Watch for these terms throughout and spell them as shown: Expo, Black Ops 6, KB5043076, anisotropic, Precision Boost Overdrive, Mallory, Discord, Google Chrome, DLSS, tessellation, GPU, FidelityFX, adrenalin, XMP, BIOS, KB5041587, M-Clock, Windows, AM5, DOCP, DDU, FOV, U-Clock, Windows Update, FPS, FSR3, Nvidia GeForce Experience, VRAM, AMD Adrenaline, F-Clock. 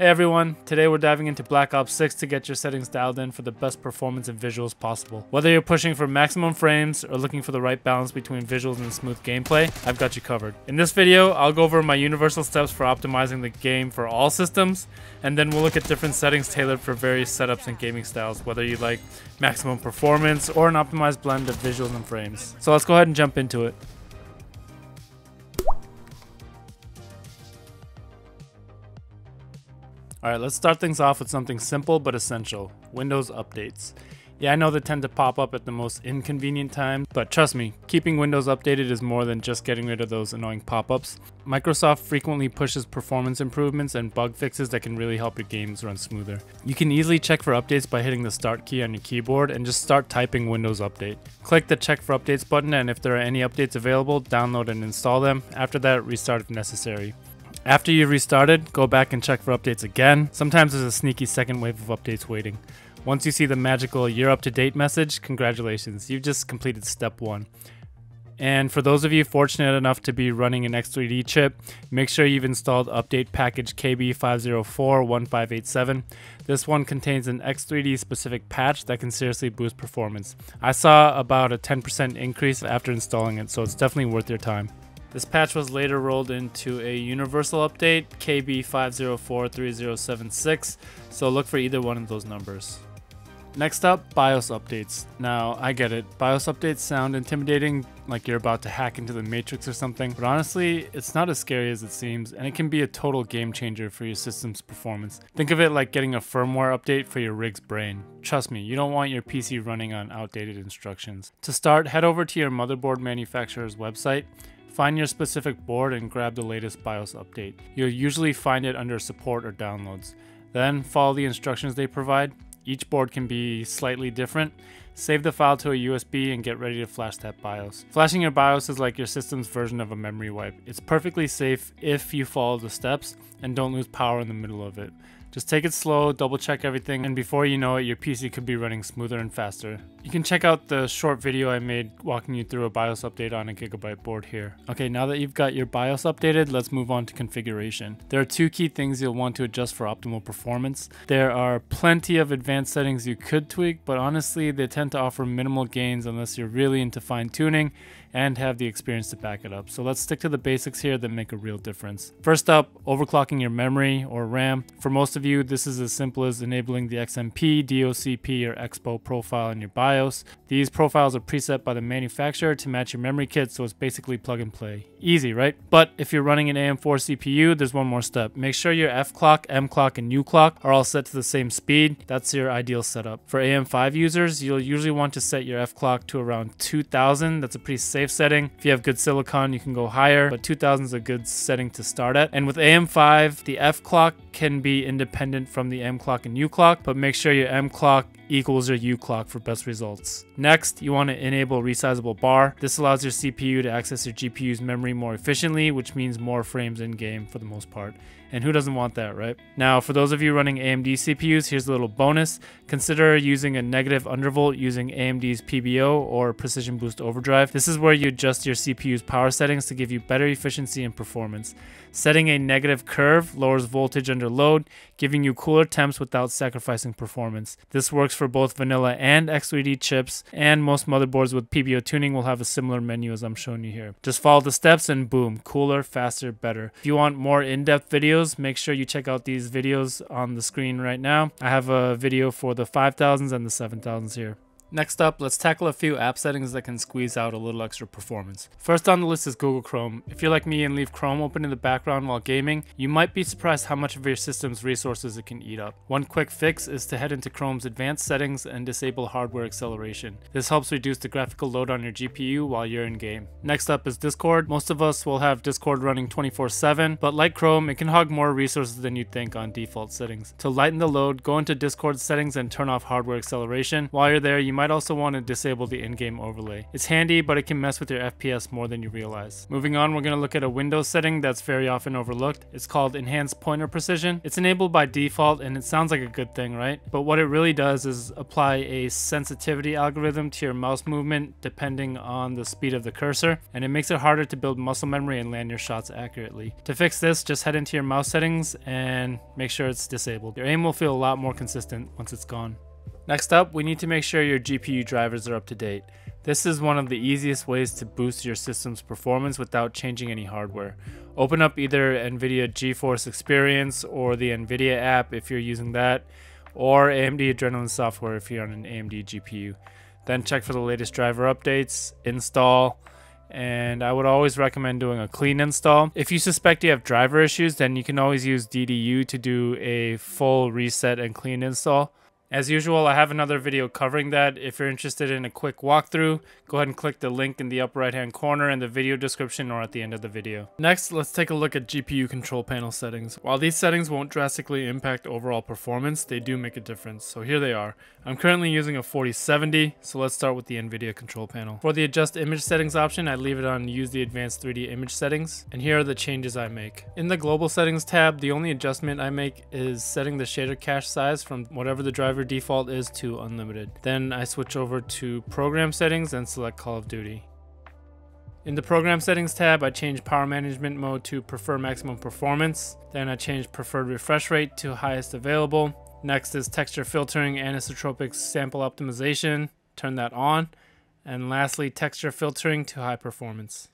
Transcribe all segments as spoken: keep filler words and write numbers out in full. Hey everyone, today we're diving into Black Ops six to get your settings dialed in for the best performance and visuals possible. Whether you're pushing for maximum frames or looking for the right balance between visuals and smooth gameplay, I've got you covered. In this video, I'll go over my universal steps for optimizing the game for all systems, and then we'll look at different settings tailored for various setups and gaming styles, whether you like maximum performance or an optimized blend of visuals and frames. So let's go ahead and jump into it. Alright, let's start things off with something simple but essential, Windows updates. Yeah, I know they tend to pop up at the most inconvenient times, but trust me, keeping Windows updated is more than just getting rid of those annoying pop-ups. Microsoft frequently pushes performance improvements and bug fixes that can really help your games run smoother. You can easily check for updates by hitting the Start key on your keyboard and just start typing Windows Update. Click the Check for Updates button, and if there are any updates available, download and install them. After that, restart if necessary. After you've restarted, go back and check for updates again. Sometimes there's a sneaky second wave of updates waiting. Once you see the magical "you're up to date" message, congratulations, you've just completed step one. And for those of you fortunate enough to be running an X three D chip, make sure you've installed update package K B five oh four one five eight seven. This one contains an X three D specific patch that can seriously boost performance. I saw about a ten percent increase after installing it, so it's definitely worth your time. This patch was later rolled into a universal update, K B five oh four three oh seven six, so look for either one of those numbers. Next up, BIOS updates. Now, I get it, BIOS updates sound intimidating, like you're about to hack into the Matrix or something, but honestly, it's not as scary as it seems, and it can be a total game changer for your system's performance. Think of it like getting a firmware update for your rig's brain. Trust me, you don't want your P C running on outdated instructions. To start, head over to your motherboard manufacturer's website. Find your specific board and grab the latest BIOS update. You'll usually find it under support or downloads. Then follow the instructions they provide. Each board can be slightly different. Save the file to a U S B and get ready to flash that BIOS. Flashing your BIOS is like your system's version of a memory wipe. It's perfectly safe if you follow the steps and don't lose power in the middle of it. Just take it slow, double check everything, and before you know it, your P C could be running smoother and faster. You can check out the short video I made walking you through a BIOS update on a Gigabyte board here. Okay, now that you've got your BIOS updated, let's move on to configuration. There are two key things you'll want to adjust for optimal performance. There are plenty of advanced settings you could tweak, but honestly, they tend to offer minimal gains unless you're really into fine-tuning and have the experience to back it up. So let's stick to the basics here that make a real difference. First up, overclocking your memory or RAM. For most of you, this is as simple as enabling the X M P, D O C P, or Expo profile in your BIOS. These profiles are preset by the manufacturer to match your memory kit, so it's basically plug and play. Easy, right? But if you're running an A M four C P U, there's one more step. Make sure your F-Clock, M-Clock, and U-Clock are all set to the same speed. That's your ideal setup. For A M five users, you'll usually want to set your F-Clock to around two thousand. That's a pretty safe setting. If you have good silicon, you can go higher, but two thousand is a good setting to start at. And with A M five, the F-Clock can be independent from the M-Clock and U-Clock, but make sure your M-Clock equals your U-Clock for best results. Next, you want to enable resizable bar. This allows your C P U to access your G P U's memory more efficiently, which means more frames in game for the most part. And who doesn't want that, right? Now, for those of you running A M D C P Us, here's a little bonus. Consider using a negative undervolt using A M D's P B O or Precision Boost Overdrive. This is where you adjust your C P U's power settings to give you better efficiency and performance. Setting a negative curve lowers voltage under load, giving you cooler temps without sacrificing performance. This works for both vanilla and X three D chips, and most motherboards with P B O tuning will have a similar menu as I'm showing you here. Just follow the steps and boom, cooler, faster, better. If you want more in-depth videos, make sure you check out these videos on the screen right now. I have a video for the five thousands and the seven thousands here. Next up, let's tackle a few app settings that can squeeze out a little extra performance. First on the list is Google Chrome. If you're like me and leave Chrome open in the background while gaming, you might be surprised how much of your system's resources it can eat up. One quick fix is to head into Chrome's advanced settings and disable hardware acceleration. This helps reduce the graphical load on your G P U while you're in game. Next up is Discord. Most of us will have Discord running twenty-four seven, but like Chrome, it can hog more resources than you'd think on default settings. To lighten the load, go into Discord settings and turn off hardware acceleration. While you're there, you might also want to disable the in-game overlay. It's handy, but it can mess with your F P S more than you realize. Moving on, we're going to look at a Windows setting that's very often overlooked. It's called Enhanced Pointer Precision. It's enabled by default, and it sounds like a good thing, right? But what it really does is apply a sensitivity algorithm to your mouse movement depending on the speed of the cursor, and it makes it harder to build muscle memory and land your shots accurately. To fix this, just head into your mouse settings and make sure it's disabled. Your aim will feel a lot more consistent once it's gone. Next up, we need to make sure your G P U drivers are up to date. This is one of the easiest ways to boost your system's performance without changing any hardware. Open up either Nvidia GeForce Experience or the Nvidia app if you're using that, or A M D Adrenaline software if you're on an A M D G P U. Then check for the latest driver updates, install, and I would always recommend doing a clean install. If you suspect you have driver issues, then you can always use D D U to do a full reset and clean install. As usual, I have another video covering that. If you're interested in a quick walkthrough, go ahead and click the link in the upper right hand corner in the video description or at the end of the video. Next, let's take a look at G P U control panel settings. While these settings won't drastically impact overall performance, they do make a difference, so here they are. I'm currently using a forty seventy, so let's start with the NVIDIA control panel. For the adjust image settings option, I leave it on use the advanced three D image settings, and here are the changes I make. In the global settings tab, the only adjustment I make is setting the shader cache size from whatever the driver default is to unlimited. Then I switch over to program settings and select Call of Duty. In the program settings tab, I change power management mode to prefer maximum performance. Then I change preferred refresh rate to highest available. Next is texture filtering, anisotropic sample optimization. Turn that on. And lastly, texture filtering to high performance.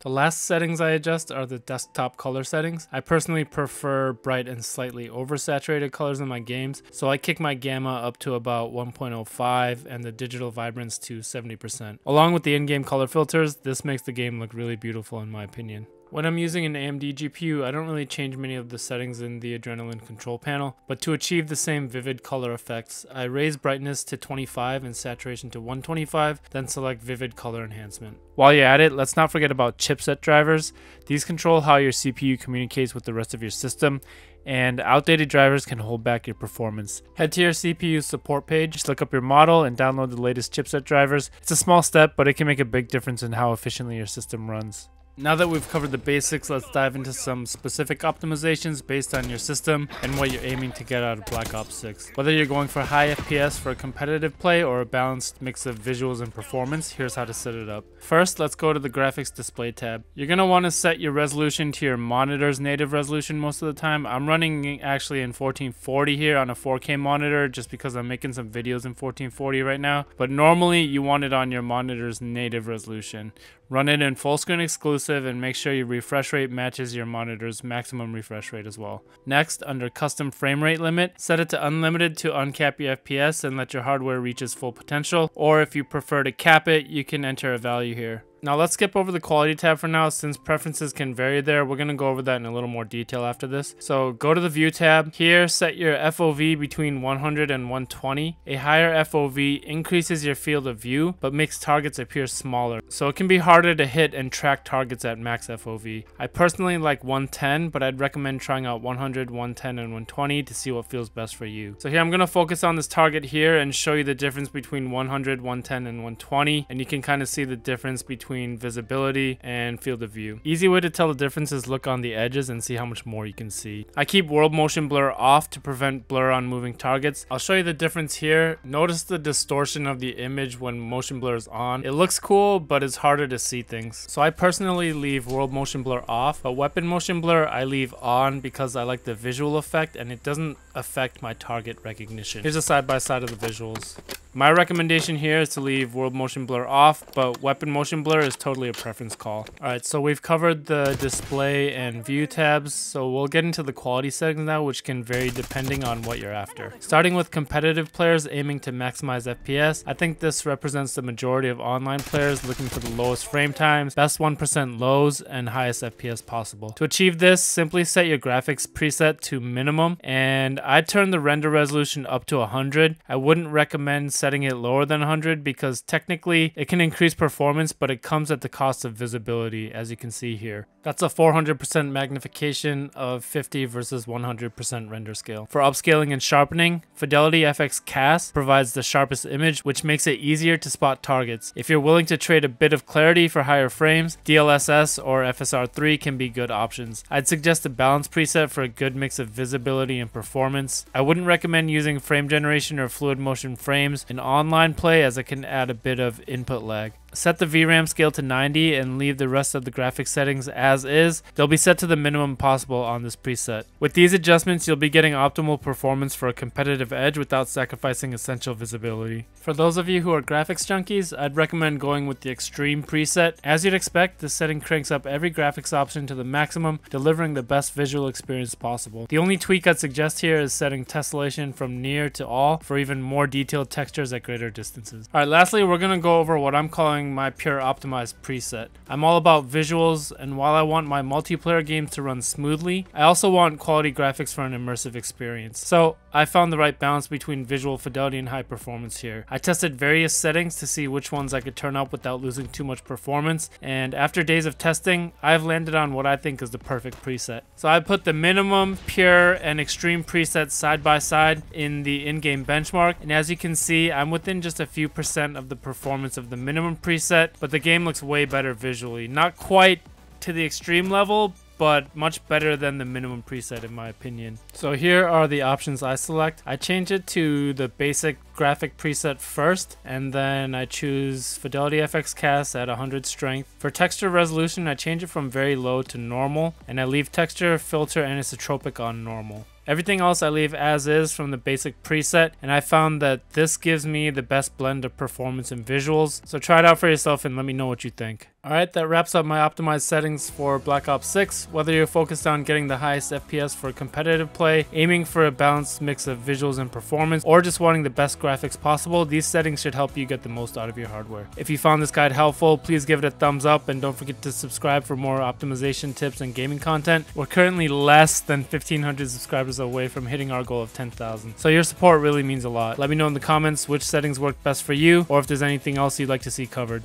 The last settings I adjust are the desktop color settings. I personally prefer bright and slightly oversaturated colors in my games, so I kick my gamma up to about one point oh five and the digital vibrance to seventy percent. Along with the in-game color filters, this makes the game look really beautiful in my opinion. When I'm using an A M D G P U, I don't really change many of the settings in the Adrenaline control panel, but to achieve the same vivid color effects, I raise brightness to twenty-five and saturation to one twenty-five, then select vivid color enhancement. While you're at it, let's not forget about chipset drivers. These control how your C P U communicates with the rest of your system, and outdated drivers can hold back your performance. Head to your C P U support page, just look up your model and download the latest chipset drivers. It's a small step, but it can make a big difference in how efficiently your system runs. Now that we've covered the basics, let's dive into some specific optimizations based on your system and what you're aiming to get out of Black Ops six. Whether you're going for high F P S for a competitive play or a balanced mix of visuals and performance, here's how to set it up. First, let's go to the graphics display tab. You're going to want to set your resolution to your monitor's native resolution most of the time. I'm running actually in fourteen forty here on a four K monitor just because I'm making some videos in fourteen forty right now, but normally you want it on your monitor's native resolution. Run it in full screen exclusive and make sure your refresh rate matches your monitor's maximum refresh rate as well. Next, under custom frame rate limit, set it to unlimited to uncap your F P S and let your hardware reach its full potential, or if you prefer to cap it, you can enter a value here. Now let's skip over the quality tab for now, since preferences can vary there. We're going to go over that in a little more detail after this. So go to the view tab. Here, set your F O V between one hundred and one twenty. A higher F O V increases your field of view, but makes targets appear smaller, so it can be harder to hit and track targets at max F O V. I personally like one ten, but I'd recommend trying out one hundred, one ten, and one twenty to see what feels best for you. So here I'm going to focus on this target here and show you the difference between one hundred, one ten, and one twenty, and you can kind of see the difference between between visibility and field of view. Easy way to tell the difference is look on the edges and see how much more you can see. I keep world motion blur off to prevent blur on moving targets. I'll show you the difference here. Notice the distortion of the image when motion blur is on. It looks cool, but it's harder to see things. So I personally leave world motion blur off, but weapon motion blur I leave on because I like the visual effect and it doesn't affect my target recognition. Here's a side by side of the visuals. My recommendation here is to leave world motion blur off, but weapon motion blur is totally a preference call. Alright, so we've covered the display and view tabs, so we'll get into the quality settings now, which can vary depending on what you're after. Starting with competitive players aiming to maximize F P S, I think this represents the majority of online players looking for the lowest frame times, best one percent lows, and highest F P S possible. To achieve this, simply set your graphics preset to minimum, and I turn the render resolution up to one hundred. I wouldn't recommend setting it lower than one hundred because technically it can increase performance, but it comes at the cost of visibility, as you can see here. That's a four hundred percent magnification of fifty versus one hundred percent render scale. For upscaling and sharpening, FidelityFX C A S provides the sharpest image, which makes it easier to spot targets. If you're willing to trade a bit of clarity for higher frames, D L S S or F S R three can be good options. I'd suggest the balance preset for a good mix of visibility and performance. I wouldn't recommend using frame generation or fluid motion frames in online play, as it can add a bit of input lag. Set the V RAM scale to ninety and leave the rest of the graphics settings as is. They'll be set to the minimum possible on this preset. With these adjustments, you'll be getting optimal performance for a competitive edge without sacrificing essential visibility. For those of you who are graphics junkies, I'd recommend going with the Extreme preset. As you'd expect, this setting cranks up every graphics option to the maximum, delivering the best visual experience possible. The only tweak I'd suggest here is setting tessellation from near to all for even more detailed textures at greater distances. Alright, lastly, we're going to go over what I'm calling my pure optimized preset. I'm all about visuals, and while I want my multiplayer games to run smoothly, I also want quality graphics for an immersive experience. So I found the right balance between visual fidelity and high performance here. I tested various settings to see which ones I could turn up without losing too much performance, and after days of testing, I've landed on what I think is the perfect preset. So I put the minimum, pure, and extreme presets side by side in the in-game benchmark, and as you can see, I'm within just a few percent of the performance of the minimum preset preset, but the game looks way better visually. Not quite to the extreme level, but much better than the minimum preset in my opinion. So here are the options I select. I change it to the basic graphic preset first, and then I choose FidelityFX C A S at one hundred strength. For texture resolution, I change it from very low to normal, and I leave texture, filter, anisotropic on normal. Everything else I leave as is from the basic preset, and I found that this gives me the best blend of performance and visuals. So try it out for yourself and let me know what you think. Alright, that wraps up my optimized settings for Black Ops six. Whether you're focused on getting the highest F P S for competitive play, aiming for a balanced mix of visuals and performance, or just wanting the best graphics possible, these settings should help you get the most out of your hardware. If you found this guide helpful, please give it a thumbs up, and don't forget to subscribe for more optimization tips and gaming content. We're currently less than fifteen hundred subscribers away from hitting our goal of ten thousand, so your support really means a lot. Let me know in the comments which settings work best for you, or if there's anything else you'd like to see covered.